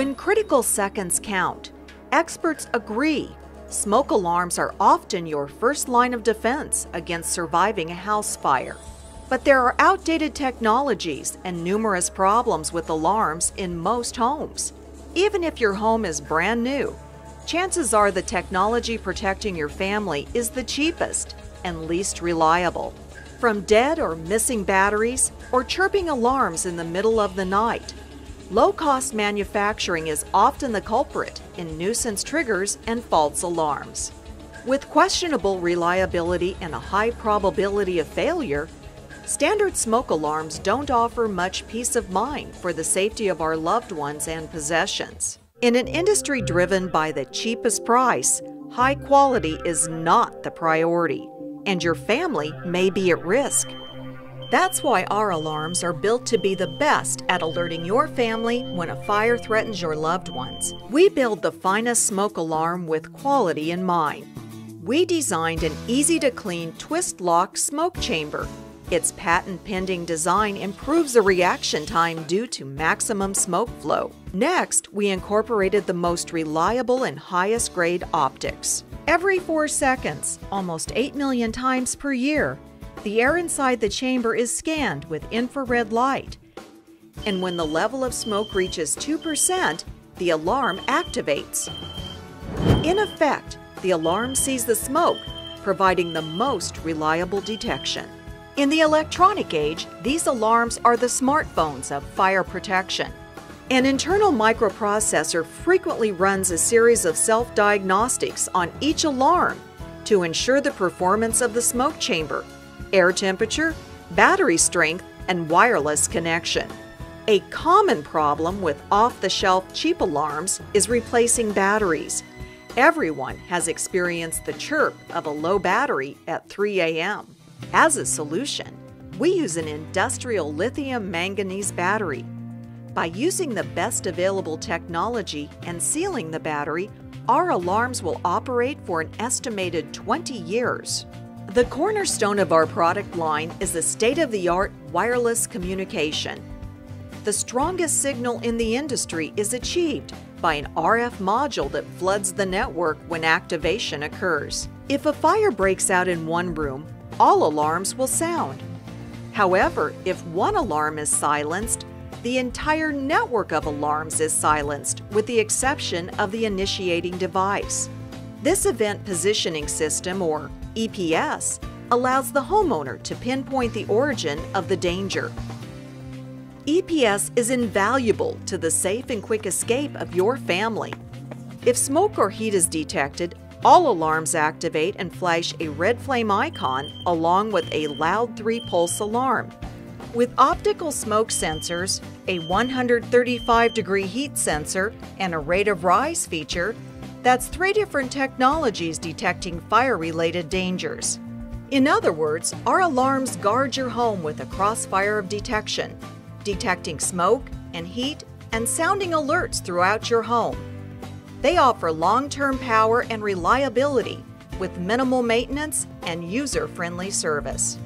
When critical seconds count, experts agree smoke alarms are often your first line of defense against surviving a house fire. But there are outdated technologies and numerous problems with alarms in most homes. Even if your home is brand new, chances are the technology protecting your family is the cheapest and least reliable. From dead or missing batteries or chirping alarms in the middle of the night, low-cost manufacturing is often the culprit in nuisance triggers and false alarms. With questionable reliability and a high probability of failure, standard smoke alarms don't offer much peace of mind for the safety of our loved ones and possessions. In an industry driven by the cheapest price, high quality is not the priority, and your family may be at risk. That's why our alarms are built to be the best at alerting your family when a fire threatens your loved ones. We build the finest smoke alarm with quality in mind. We designed an easy-to-clean twist-lock smoke chamber. Its patent-pending design improves the reaction time due to maximum smoke flow. Next, we incorporated the most reliable and highest-grade optics. Every 4 seconds, almost 8 million times per year, the air inside the chamber is scanned with infrared light, and when the level of smoke reaches 2%, the alarm activates. In effect, the alarm sees the smoke, providing the most reliable detection. In the electronic age, these alarms are the smartphones of fire protection. An internal microprocessor frequently runs a series of self-diagnostics on each alarm to ensure the performance of the smoke chamber, air temperature, battery strength, and wireless connection. A common problem with off-the-shelf cheap alarms is replacing batteries. Everyone has experienced the chirp of a low battery at 3 a.m. As a solution, we use an industrial lithium manganese battery. By using the best available technology and sealing the battery, our alarms will operate for an estimated 20 years. The cornerstone of our product line is the state-of-the-art wireless communication. The strongest signal in the industry is achieved by an RF module that floods the network when activation occurs. If a fire breaks out in one room, all alarms will sound. However, if one alarm is silenced, the entire network of alarms is silenced with the exception of the initiating device. This Event Positioning System, or EPS, allows the homeowner to pinpoint the origin of the danger. EPS is invaluable to the safe and quick escape of your family. If smoke or heat is detected, all alarms activate and flash a red flame icon along with a loud 3-pulse alarm. With optical smoke sensors, a 135-degree heat sensor, and a rate of rise feature, that's 3 different technologies detecting fire-related dangers. In other words, our alarms guard your home with a crossfire of detection, detecting smoke and heat and sounding alerts throughout your home. They offer long-term power and reliability with minimal maintenance and user-friendly service.